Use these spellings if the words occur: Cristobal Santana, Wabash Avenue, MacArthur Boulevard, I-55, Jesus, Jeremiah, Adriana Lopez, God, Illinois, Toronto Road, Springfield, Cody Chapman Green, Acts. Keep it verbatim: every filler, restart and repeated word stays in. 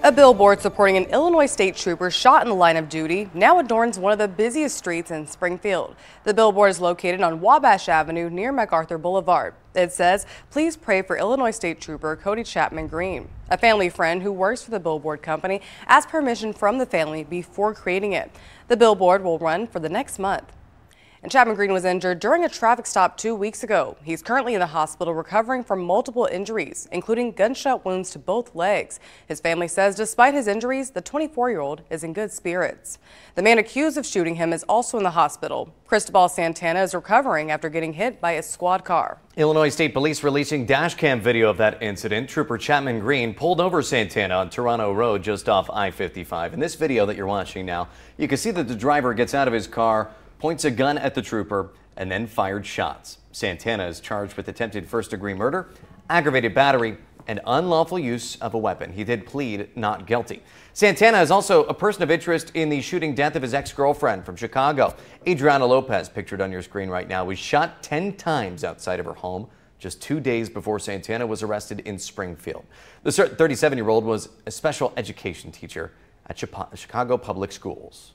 A billboard supporting an Illinois state trooper shot in the line of duty now adorns one of the busiest streets in Springfield. The billboard is located on Wabash Avenue near MacArthur Boulevard. It says, "Please pray for Illinois state trooper Cody Chapman Green." A family friend who works for the billboard company asked permission from the family before creating it. The billboard will run for the next month. And Chapman Green was injured during a traffic stop two weeks ago. He's currently in the hospital recovering from multiple injuries, including gunshot wounds to both legs. His family says despite his injuries, the twenty-four-year-old is in good spirits. The man accused of shooting him is also in the hospital. Cristobal Santana is recovering after getting hit by a squad car. Illinois State Police releasing dash cam video of that incident. Trooper Chapman Green pulled over Santana on Toronto Road just off I fifty-five. In this video that you're watching now, you can see that the driver gets out of his car, points a gun at the trooper, and then fired shots. Santana is charged with attempted first-degree murder, aggravated battery, and unlawful use of a weapon. He did plead not guilty. Santana is also a person of interest in the shooting death of his ex-girlfriend from Chicago. Adriana Lopez, pictured on your screen right now, was shot ten times outside of her home just two days before Santana was arrested in Springfield. The thirty-seven-year-old was a special education teacher at Chicago Public Schools.